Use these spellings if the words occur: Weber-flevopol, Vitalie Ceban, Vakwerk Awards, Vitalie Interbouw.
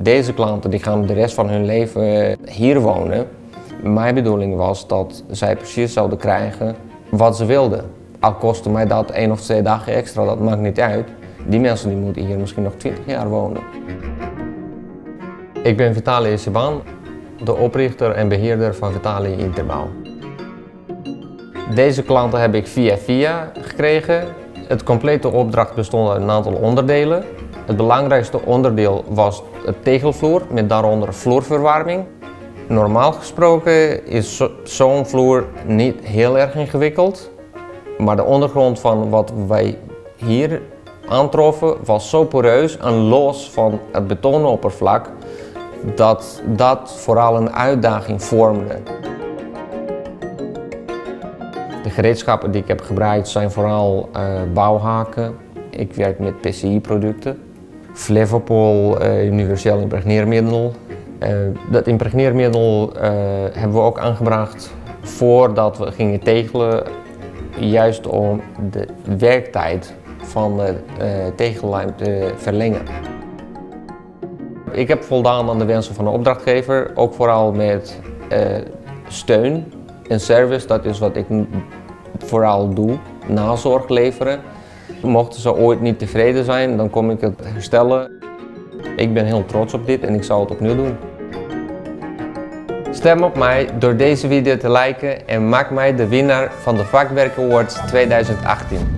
Deze klanten die gaan de rest van hun leven hier wonen. Mijn bedoeling was dat zij precies zouden krijgen wat ze wilden. Al kostte mij dat 1 of 2 dagen extra, dat maakt niet uit. Die mensen die moeten hier misschien nog 20 jaar wonen. Ik ben Vitalie Ceban, de oprichter en beheerder van Vitalie Interbouw. Deze klanten heb ik via gekregen. Het complete opdracht bestond uit een aantal onderdelen. Het belangrijkste onderdeel was het tegelvloer met daaronder vloerverwarming. Normaal gesproken is zo'n vloer niet heel erg ingewikkeld. Maar de ondergrond van wat wij hier aantroffen was zo poreus en los van het betonoppervlak dat dat vooral een uitdaging vormde. De gereedschappen die ik heb gebruikt zijn vooral bouwhaken. Ik werk met PCI-producten. Flevopol, universeel impregneermiddel. Dat impregneermiddel hebben we ook aangebracht voordat we gingen tegelen. Juist om de werktijd van de tegellijm te verlengen. Ik heb voldaan aan de wensen van de opdrachtgever, ook vooral met steun en service. Dat is wat ik vooral doe, nazorg leveren. Mochten ze ooit niet tevreden zijn, dan kom ik het herstellen. Ik ben heel trots op dit en ik zal het opnieuw doen. Stem op mij door deze video te liken en maak mij de winnaar van de Vakwerk Awards 2018.